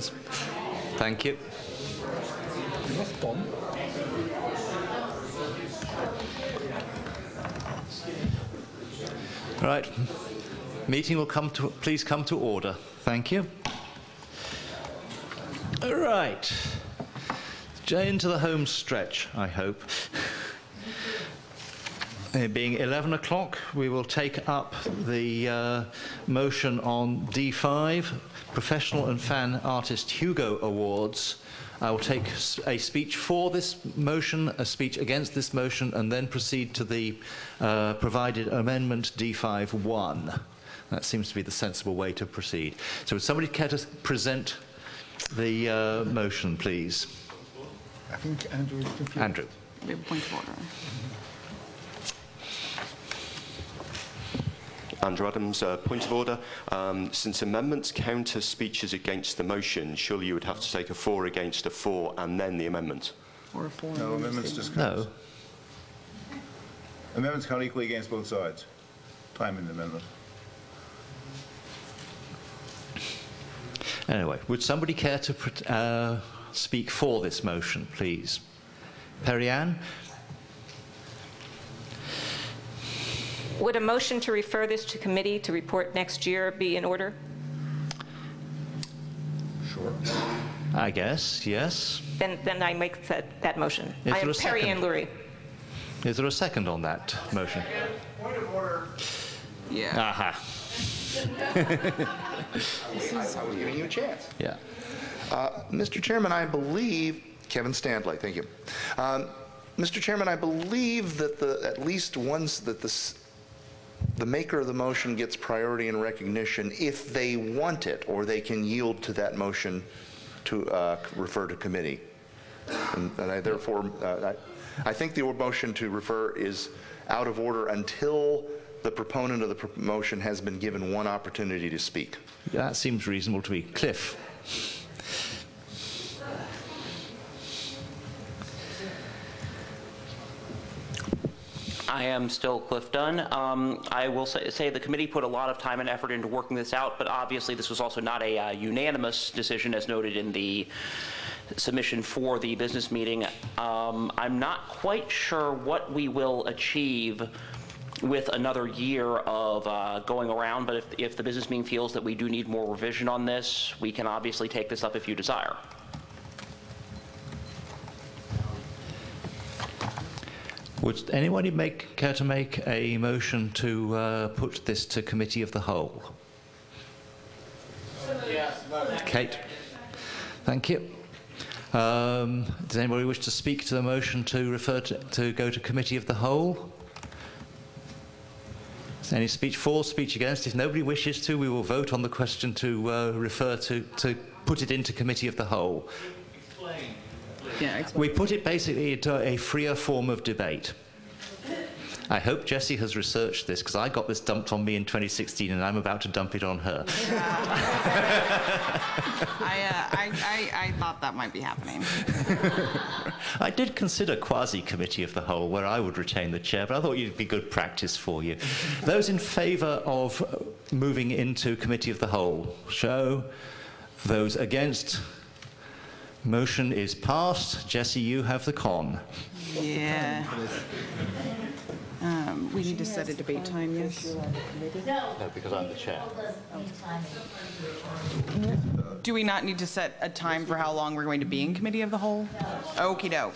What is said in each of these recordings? Thank you. Right. Meeting will please come to order. Thank you. All right. Into the home stretch, I hope. It being 11 o'clock, we will take up the motion on D5, Professional and Fan Artist Hugo Awards. I will take a speech for this motion, a speech against this motion, and then proceed to the provided amendment D5.1. That seems to be the sensible way to proceed. So would somebody care to present the motion, please? I think Andrew is confused. Andrew. We have a point of order. Andrew Adams, point of order. Since amendments counter speeches against the motion, surely you would have to take a for against a for and then the amendment. Or a for. No, amendments just can't. No. Amendments can't equally against both sides. Time in the amendment. Anyway, would somebody care to speak for this motion, please? Perry-Ann? Would a motion to refer this to committee to report next year be in order? Sure. I guess, yes. Then I make that motion. I am Perry-Ann Lurie. Is there a second on that motion? Point of order. Yeah. Aha. I was giving you a chance. Yeah. Mr. Chairman, I believe, Kevin Standley, thank you. Mr. Chairman, I believe that the maker of the motion gets priority and recognition if they want it, or they can yield to that motion to refer to committee. And I therefore, I think the motion to refer is out of order until the proponent of the motion has been given one opportunity to speak. That seems reasonable to me. Cliff. I am still Cliff Dunn. I will say the committee put a lot of time and effort into working this out, but obviously this was also not a unanimous decision as noted in the submission for the business meeting. I'm not quite sure what we will achieve with another year of going around, but if the business meeting feels that we do need more revision on this, we can obviously take this up if you desire. Would anybody care to make a motion to put this to committee of the whole? Yes. Kate. Thank you. Does anybody wish to speak to the motion to refer to go to committee of the whole? Any speech for, speech against? If nobody wishes to, we will vote on the question to refer to put it into committee of the whole. Explain. Yeah, we put it basically into a freer form of debate. I hope Jessie has researched this, because I got this dumped on me in 2016 and I'm about to dump it on her. Yeah. I thought that might be happening. I did consider quasi-committee of the whole, where I would retain the chair, but I thought it'd be good practice for you. Those in favour of moving into committee of the whole, show. Those against. Motion is passed. Jessie, you have the con. Yeah. We need to set a debate time, yes? No, because I'm the chair. Do we not need to set a time for how long we're going to be in committee of the whole? No. Okie doke.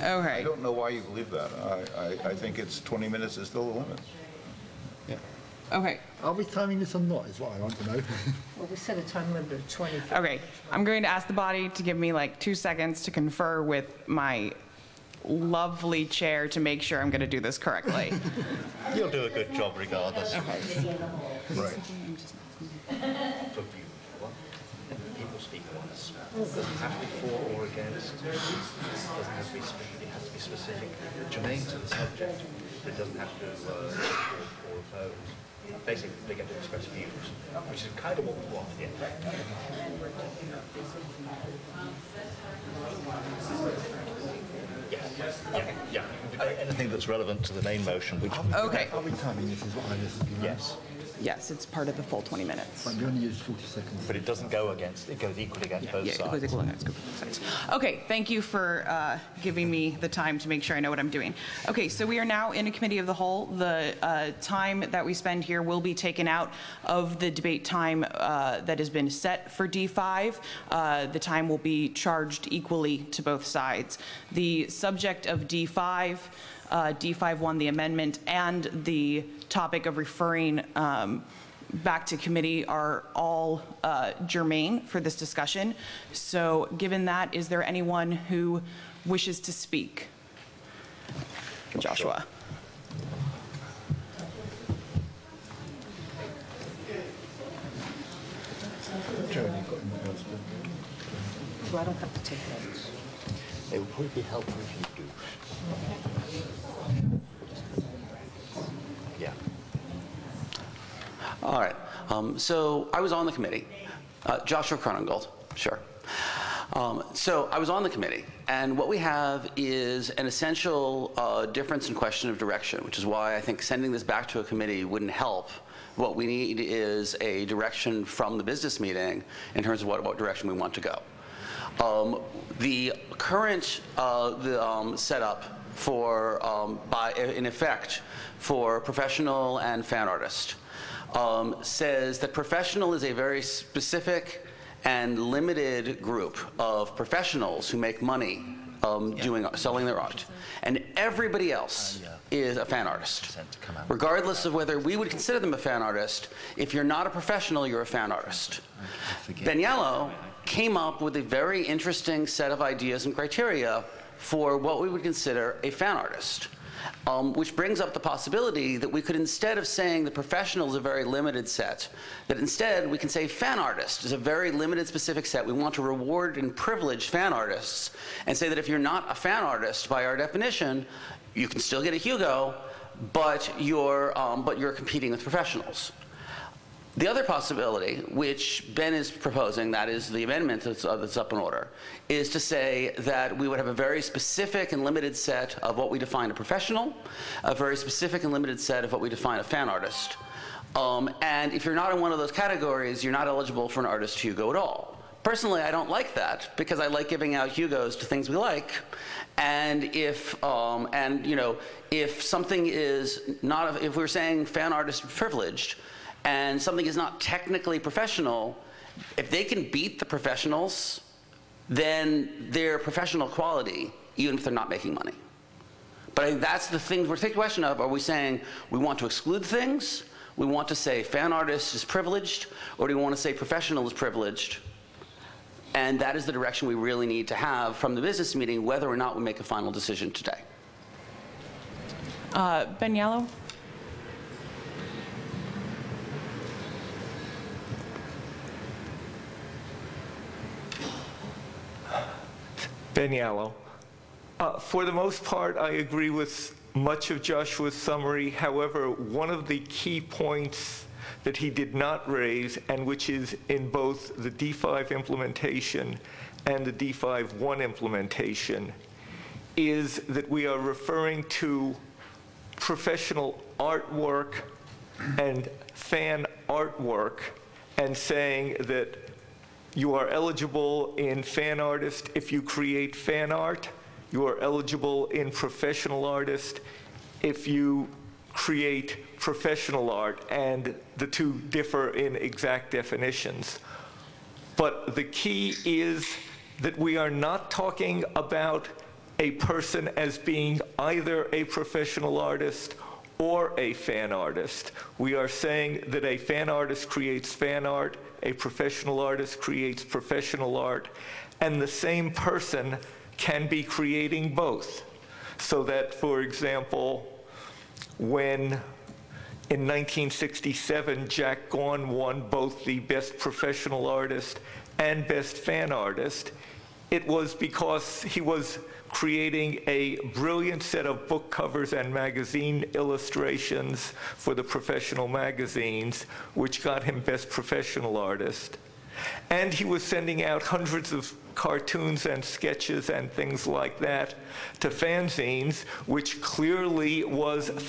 Okay. I don't know why you believe that. I think it's 20 minutes is still the limit. Yeah. Okay. Are we timing this or not, is what I want to know. Well, we set a time limit of 20. Okay. I'm going to ask the body to give me like 2 seconds to confer with my lovely chair to make sure I'm going to do this correctly. You'll do a good job regardless. Okay. Right. Have to be for or against. It doesn't have to be specific. It has to be specific. Germane to the subject. It doesn't have to or oppose. Basically, they get to express views, which is kind of what we want. Yeah. Anything that's relevant to the main motion. Which okay. Are we timing this? Is what I listened to. Yes. Yes, it's part of the full 20 minutes. But you only use 40 seconds. But it doesn't go against, it goes equally against both sides. Yeah, it goes equally against both sides. Okay, thank you for giving me the time to make sure I know what I'm doing. Okay, so we are now in a committee of the whole. The time that we spend here will be taken out of the debate time that has been set for D5. The time will be charged equally to both sides. The subject of D5, D5-1, the amendment, and the topic of referring back to committee are all germane for this discussion. So given that, is there anyone who wishes to speak? Joshua. So I don't have to take notes. It would probably be helpful if you do. Yeah. All right. So I was on the committee. Joshua Cronengold, sure. So I was on the committee, and what we have is an essential difference in question of direction, which is why I think sending this back to a committee wouldn't help. What we need is a direction from the business meeting in terms of what direction we want to go. The current setup for, in effect, for professional and fan artist says that professional is a very specific and limited group of professionals who make money selling their art, and everybody else is a fan artist, regardless of whether we would consider them a fan artist. If you're not a professional, you're a fan artist. Ben Yalow came up with a very interesting set of ideas and criteria for what we would consider a fan artist, which brings up the possibility that we could, instead of saying the professional is a very limited set, that instead we can say fan artist is a very limited specific set. We want to reward and privilege fan artists and say that if you're not a fan artist by our definition, you can still get a Hugo, but you're competing with professionals. The other possibility, which Ben is proposing, that is the amendment that's up in order, is to say that we would have a very specific and limited set of what we define a professional, a very specific and limited set of what we define a fan artist. And if you're not in one of those categories, you're not eligible for an artist Hugo at all. Personally, I don't like that, because I like giving out Hugos to things we like, and if something is not, if we're saying fan artist privileged, and something is not technically professional, if they can beat the professionals, then their professional quality, even if they're not making money. But I think that's the thing we're taking question of. Are we saying we want to exclude things? We want to say fan artist is privileged? Or do we want to say professional is privileged? And that is the direction we really need to have from the business meeting, whether or not we make a final decision today. Ben Yalow? Ben Yalow. For the most part, I agree with much of Joshua's summary. However, one of the key points that he did not raise, and which is in both the D5 implementation and the D5-1 implementation, is that we are referring to professional artwork and fan artwork and saying that you are eligible in fan artist if you create fan art. You are eligible in professional artist if you create professional art, and the two differ in exact definitions. But the key is that we are not talking about a person as being either a professional artist or a fan artist. We are saying that a fan artist creates fan art, a professional artist creates professional art, and the same person can be creating both. So that, for example, when in 1967 Jack Gaughan won both the Best Professional Artist and Best Fan Artist, it was because he was creating a brilliant set of book covers and magazine illustrations for the professional magazines, which got him Best Professional Artist. And he was sending out hundreds of cartoons and sketches and things like that to fanzines, which clearly was